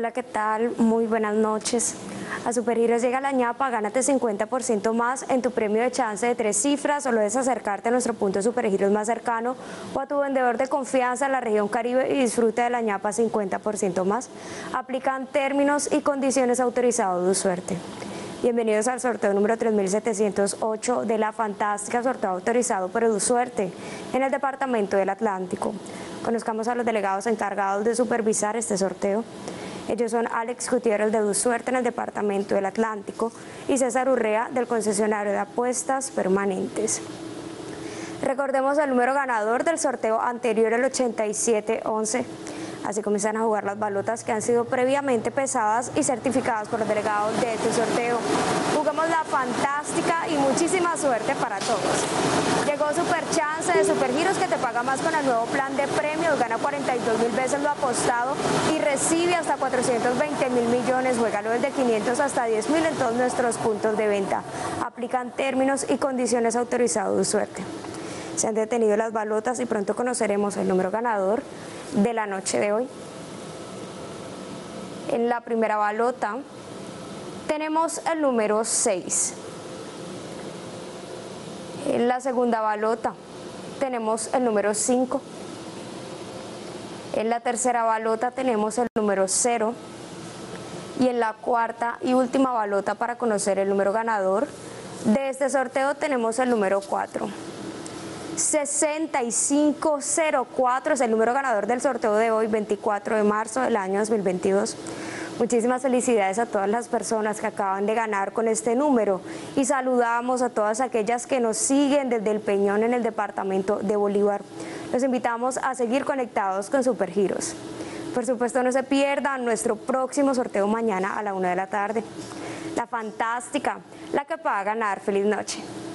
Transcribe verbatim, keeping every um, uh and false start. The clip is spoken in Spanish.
Hola, ¿qué tal? Muy buenas noches. A Super Heroes llega la ñapa, gánate cincuenta por ciento más en tu premio de chance de tres cifras. Solo es acercarte a nuestro punto Super Heroes más cercano o a tu vendedor de confianza en la región Caribe y disfruta de la ñapa cincuenta por ciento más. Aplican términos y condiciones autorizados Du Suerte. Bienvenidos al sorteo número tres mil setecientos ocho de la fantástica sorteo autorizado por Du Suerte en el departamento del Atlántico. Conozcamos a los delegados encargados de supervisar este sorteo. Ellos son Alex Gutiérrez de Du Suerte en el departamento del Atlántico y César Urrea del concesionario de apuestas permanentes. Recordemos el número ganador del sorteo anterior, el ochenta y siete once. Así comienzan a jugar las balotas que han sido previamente pesadas y certificadas por los delegados de este sorteo. Jugamos la fantástica y muchísima suerte para todos. Llegó Super Chance de Super Giros, que te paga más con el nuevo plan de premios. Gana cuarenta y dos mil veces lo apostado y recibe hasta cuatrocientos veinte mil millones. Juégalo desde quinientos hasta diez mil en todos nuestros puntos de venta. Aplican términos y condiciones autorizados de suerte. Se han detenido las balotas y pronto conoceremos el número ganador de la noche de hoy. En la primera balota tenemos el número seis. En la segunda balota tenemos el número cinco. En la tercera balota tenemos el número cero. Y en la cuarta y última balota para conocer el número ganador de este sorteo tenemos el número cuatro. sesenta y cinco cero cuatro es el número ganador del sorteo de hoy, veinticuatro de marzo del año dos mil veintidós. Muchísimas felicidades a todas las personas que acaban de ganar con este número y saludamos a todas aquellas que nos siguen desde el Peñón en el departamento de Bolívar. Los invitamos a seguir conectados con Super Giros. Por supuesto, no se pierdan nuestro próximo sorteo mañana a la una de la tarde. La fantástica, la que pueda ganar. Feliz noche.